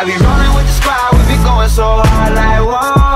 I be rolling with the squad, we be going so hard like whoa.